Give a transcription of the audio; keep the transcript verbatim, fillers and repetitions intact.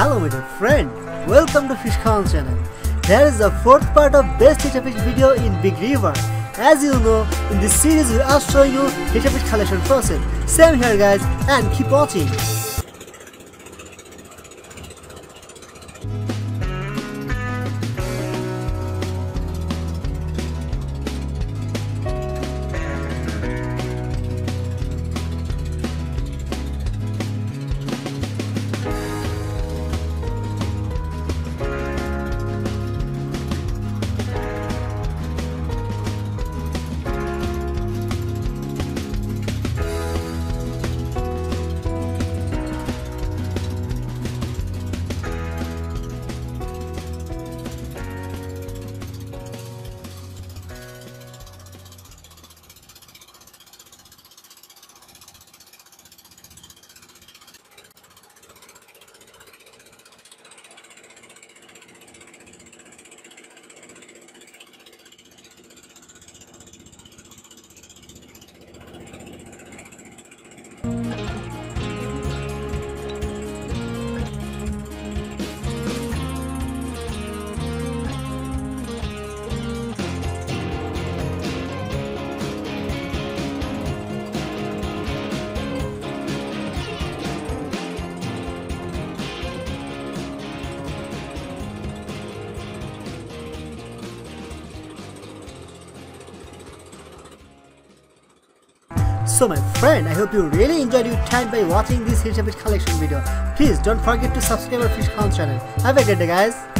Hello my dear friend, welcome to FishCorn channel. There is the fourth part of best Hilsa Fish video in Big River. As you know, in this series we are showing you Hilsa Fish collection process. Same here guys, and keep watching. So my friend, I hope you really enjoyed your time by watching this Hilsa Fish collection video. Please don't forget to subscribe our FishCorn channel. Have a great day guys.